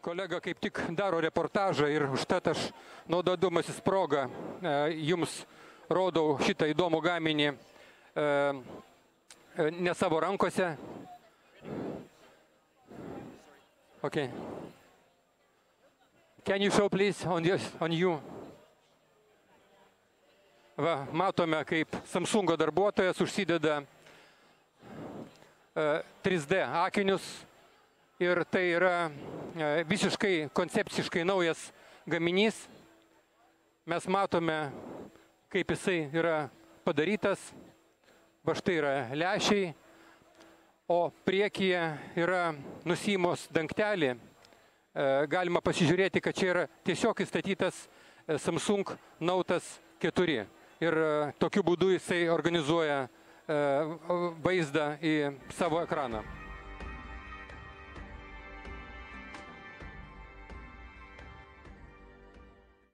Kolega kaip tik daro reportažą ir užtat aš naudodamasis progą jums rodau šitą įdomų gaminį ne savo rankose. Okay. Can you show please on you? Va, matome, kaip Samsungo darbuotojas užsideda 3D akinius ir tai yra visiškai koncepciškai naujas gaminys. Mes matome, kaip jisai yra padarytas. Va štai yra lęšiai, o priekyje yra nusimos dangtelį. Galima pasižiūrėti, kad čia yra tiesiog įstatytas Samsung Note 4. Ir tokiu būdu jisai organizuoja vaizdą į savo ekraną.